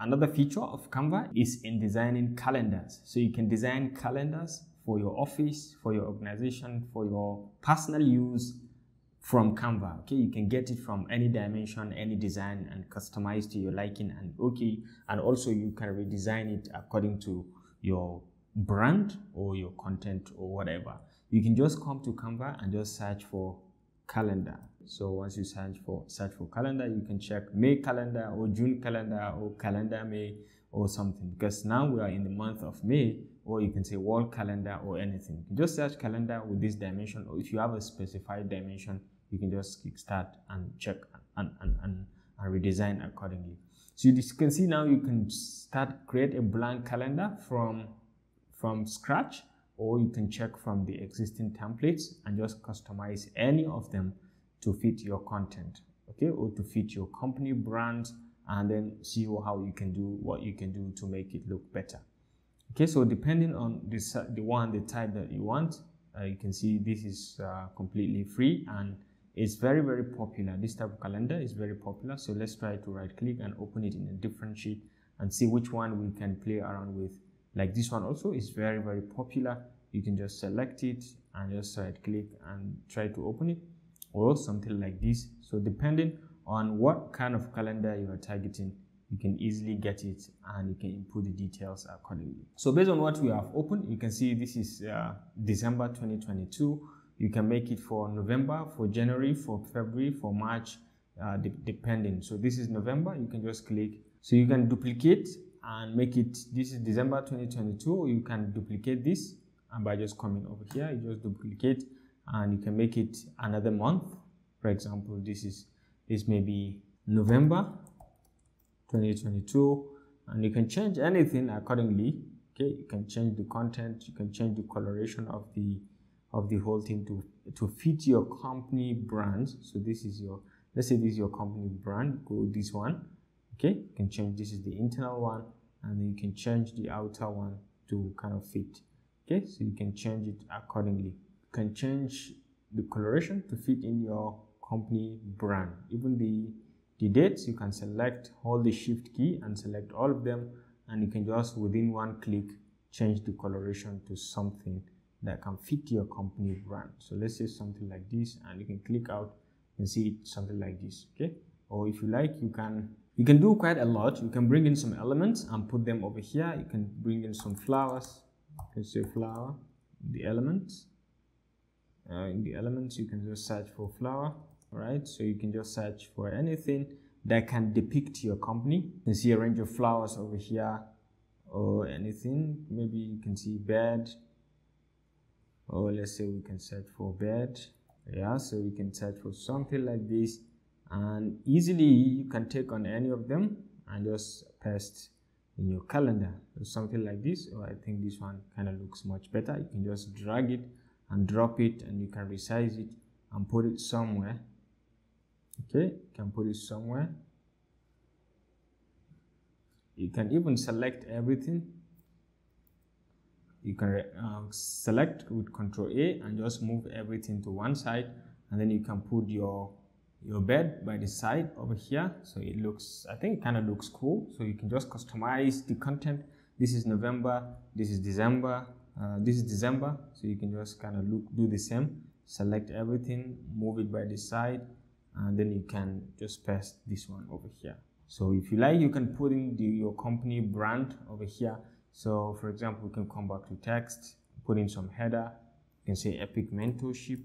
Another feature of Canva is in designing calendars. So you can design calendars for your office, for your organization, for your personal use from Canva. Okay, you can get it from any dimension, any design, and customize to your liking and okay. And also you can redesign it according to your brand or your content or whatever. You can just come to Canva and just search for calendar. So once you search for calendar, you can check May calendar or June calendar or calendar May or something, because now we are in the month of May, or you can say wall calendar or anything. You just search calendar with this dimension, or if you have a specified dimension, you can just kickstart and check and redesign accordingly. So you can see now you can start create a blank calendar from scratch, or you can check from the existing templates and just customize any of them to fit your content, okay, or to fit your company brand, and then see how you can do what you can do to make it look better. Okay, so depending on the type that you want, you can see this is completely free and it's very, very popular. This type of calendar is very popular. So let's try to right click and open it in a different sheet and see which one we can play around with. Like this one also is very, very popular. You can just select it and just right click and try to open it, or something like this. So depending on what kind of calendar you are targeting, you can easily get it and you can input the details accordingly. So based on what we have opened, you can see this is December 2022. You can make it for November, for January, for February, for March, depending. So this is November, you can just click. So you can duplicate and make it, this is December 2022. You can duplicate this, and by just coming over here, you just duplicate and you can make it another month. For example, this may be November 2022, and you can change anything accordingly. Okay, you can change the content, you can change the coloration of the whole thing to fit your company brand. So this is your, let's say this is your company brand, go this one. Okay, you can change, this is the internal one, and then you can change the outer one to kind of fit. Okay, so you can change it accordingly. You can change the coloration to fit in your company brand. Even the dates, you can select, hold the shift key and select all of them, and you can just within one click change the coloration to something that can fit your company brand. So let's say something like this, and you can click out and see it, something like this. Okay, or if you like, you can do quite a lot. You can bring in some elements and put them over here. You can bring in some flowers. You can say flower, the elements. In the elements, you can just search for flower. Right, so you can just search for anything that can depict your company. You can see a range of flowers over here, or anything. Maybe you can see bed, or let's say we can search for bed. Yeah, so you can search for something like this, and easily you can take on any of them and just paste in your calendar. So something like this, or I think this one kind of looks much better. You can just drag it and drop it, and you can resize it and put it somewhere. Okay, you can put it somewhere. You can even select everything. You can select with Ctrl A and just move everything to one side, and then you can put your bed by the side over here. So it looks, I think it kind of looks cool. So you can just customize the content. This is November, this is December, so you can just kind of do the same. Select everything, move it by the side, and then you can just paste this one over here. So if you like, you can put in your company brand over here. So for example, you can come back to text, put in some header. You can say Epic Mentorship.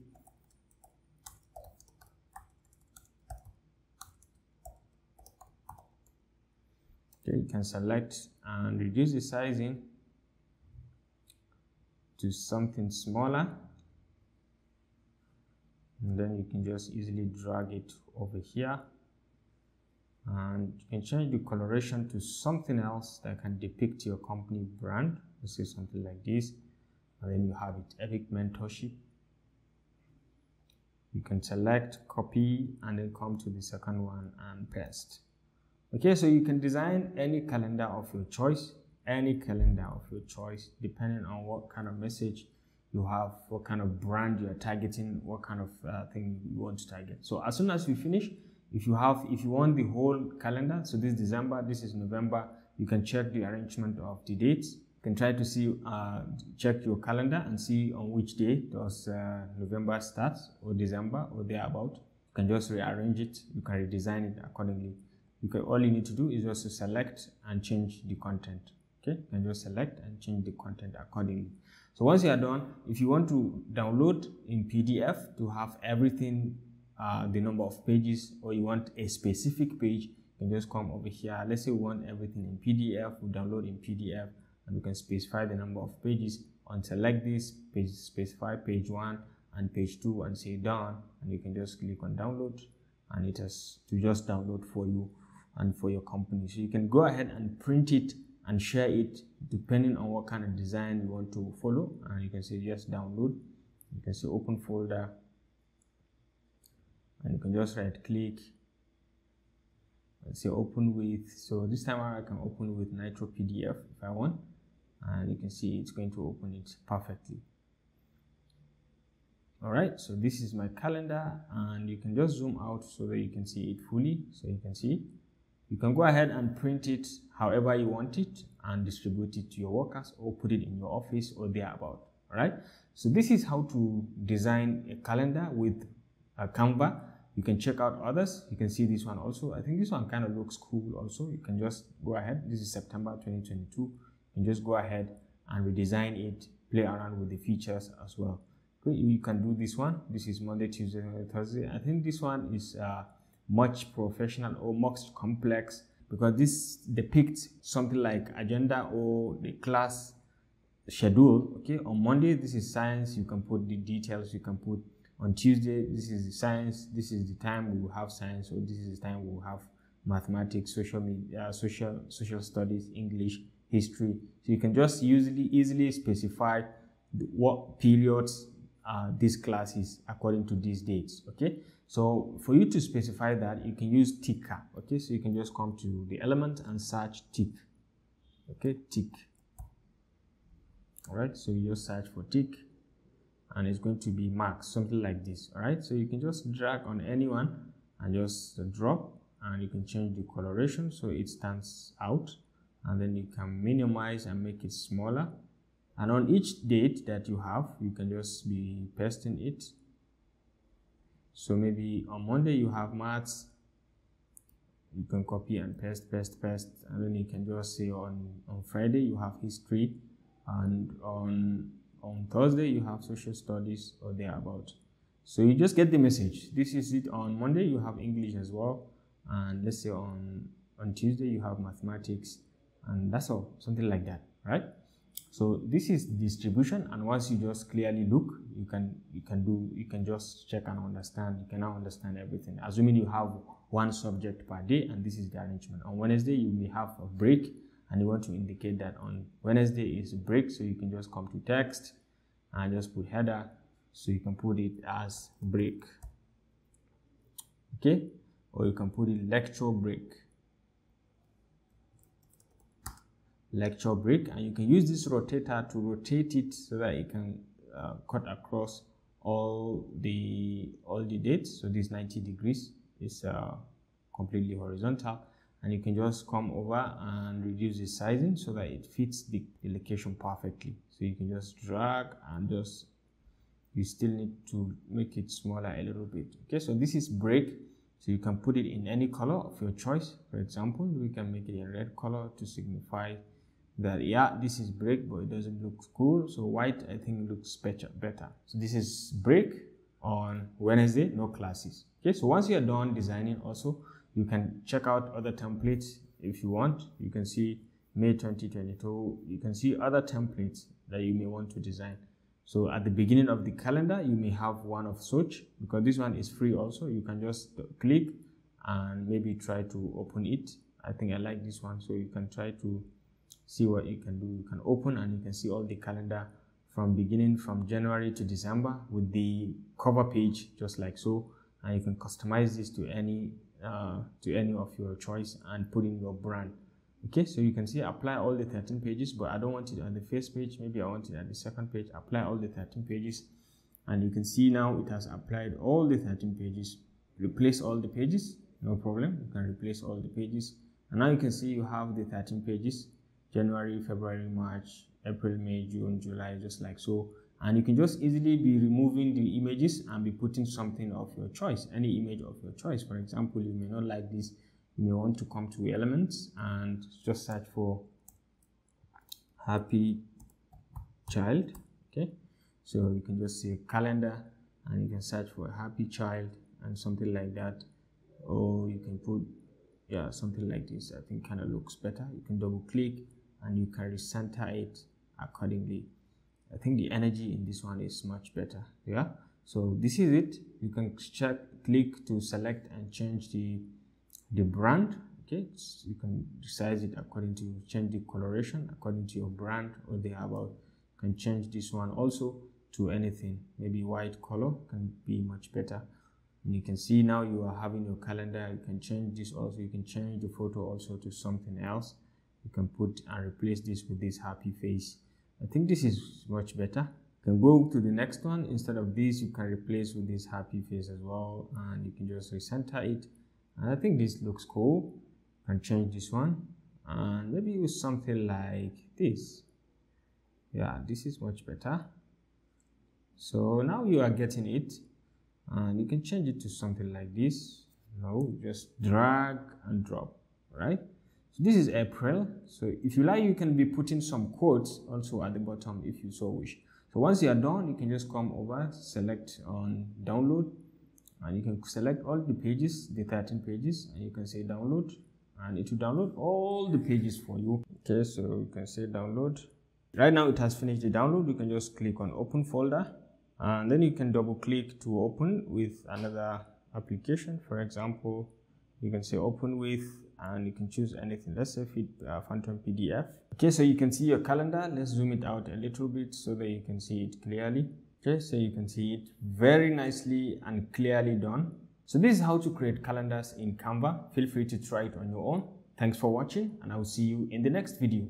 Okay, you can select and reduce the sizing to something smaller. And then you can just easily drag it over here, and you can change the coloration to something else that can depict your company brand. Let's say something like this, and then you have it, Epic Mentorship. You can select, copy, and then come to the second one and paste. Okay, so you can design any calendar of your choice, depending on what kind of message you have, what kind of brand you are targeting, what kind of thing you want to target. So as soon as you finish, if you want the whole calendar, so this is December, this is November, you can check the arrangement of the dates. You can try to see, check your calendar and see on which day does November starts, or December, or thereabout. You can just rearrange it. You can redesign it accordingly. You can, all you need to do is just to select and change the content. Okay, you can just select and change the content accordingly. So once you are done, if you want to download in PDF to have everything, the number of pages, or you want a specific page, you can just come over here. Let's say we want everything in PDF, we download in PDF, and we can specify the number of pages. On select this page, specify page 1 and page 2, and say done, and you can just click on download, and it has to just download for you and for your company. So you can go ahead and print it and share it depending on what kind of design you want to follow. And you can say just download, you can say open folder, and you can just right click and say open with. So this time I can open with Nitro PDF if I want, and you can see it's going to open it perfectly. All right, so this is my calendar, and you can just zoom out so that you can see it fully. So you can see, you can go ahead and print it however you want it and distribute it to your workers, or put it in your office or thereabout. All right, so this is how to design a calendar with Canva. You can check out others. You can see this one also. I think this one kind of looks cool also. You can just go ahead. This is September 2022. You can just go ahead and redesign it, play around with the features as well. Okay, you can do this one. This is Monday, Tuesday, Thursday. I think this one is much professional or much complex, because this depicts something like agenda or the class schedule. Okay, on Monday this is science, you can put the details, you can put on Tuesday this is the science, this is the time we will have science, or this is the time we will have mathematics, social media, social studies, English, history. So you can just easily specify what periods these classes according to these dates. Okay, so for you to specify that, you can use tick. Okay, so you can just come to the element and search tick. Okay, tick. All right, so you just search for tick, and it's going to be marked something like this. All right, so you can just drag on anyone and just drop, and you can change the coloration so it stands out, and then you can minimize and make it smaller. And on each date that you have, you can just be pasting it. So maybe on Monday you have maths, you can copy and paste, and then you can just say on Friday you have history, and on Thursday you have social studies or thereabout. So you just get the message. This is it. On Monday you have English as well, and let's say on Tuesday you have mathematics, and that's all, something like that, right? So this is distribution, and once you just clearly look, you can just check and understand. You can now understand everything. Assuming you have one subject per day, and this is the arrangement. On Wednesday you may have a break, and you want to indicate that on Wednesday is a break, so you can just come to text and just put header, so you can put it as break. Okay, or you can put it lecture break. Lecture break, and you can use this rotator to rotate it so that it can cut across all the dates. So this 90 degrees is completely horizontal, and you can just come over and reduce the sizing so that it fits the location perfectly. So you can just drag, and just you still need to make it smaller a little bit. Okay, so this is break. So you can put it in any color of your choice. For example, we can make it a red color to signify that, yeah, this is break, but it doesn't look cool, so white I think looks better. So this is break. On Wednesday no classes. Okay, so once you are done designing, also you can check out other templates if you want. You can see May 2022. You can see other templates that you may want to design. So at the beginning of the calendar you may have one of such, because this one is free also. You can just click and maybe try to open it. I think I like this one, so you can try to see what you can do. You can open, and you can see all the calendar from beginning, from January to December, with the cover page just like so. And you can customize this to any of your choice and put in your brand. Okay, so you can see apply all the 13 pages, but I don't want it on the first page. Maybe I want it at the second page. Apply all the 13 pages, and you can see now it has applied all the 13 pages. Replace all the pages, no problem. You can replace all the pages. And now you can see you have the 13 pages: January, February, March, April, May, June, July, just like so. And you can just easily be removing the images and be putting something of your choice, any image of your choice. For example, you may not like this, you may want to come to elements and just search for happy child. Okay, so you can just say calendar and you can search for happy child and something like that, or you can put, yeah, something like this. I think kind of looks better. You can double click and you can recenter it accordingly. I think the energy in this one is much better. Yeah, so this is it. You can click to select and change the brand. Okay, so you can resize it according to, change the coloration according to your brand or the about. You can change this one also to anything, maybe white color can be much better. And you can see now you are having your calendar. You can change this also. You can change the photo also to something else. You can put and replace this with this happy face. I think this is much better. You can go to the next one. Instead of this, you can replace with this happy face as well, and you can just recenter it. And I think this looks cool. You can change this one and maybe use something like this. Yeah, this is much better. So now you are getting it, and you can change it to something like this. No, just drag and drop, right? So this is April. So if you like, you can be putting some quotes also at the bottom if you so wish. So once you are done, you can just come over, select on download, and you can select all the pages, the 13 pages, and you can say download, and it will download all the pages for you. Okay, so you can say download. Right now it has finished the download. You can just click on open folder, and then you can double click to open with another application. For example, you can say open with, and you can choose anything. Let's say Phantom PDF. Okay, so you can see your calendar. Let's zoom it out a little bit so that you can see it clearly. Okay, so you can see it very nicely and clearly done. So this is how to create calendars in Canva. Feel free to try it on your own. Thanks for watching, and I will see you in the next video.